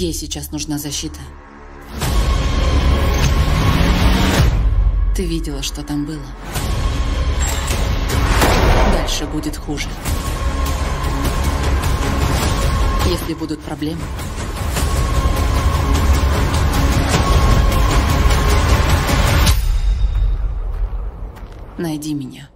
Ей сейчас нужна защита. Ты видела, что там было. Дальше будет хуже. Если будут проблемы, найди меня.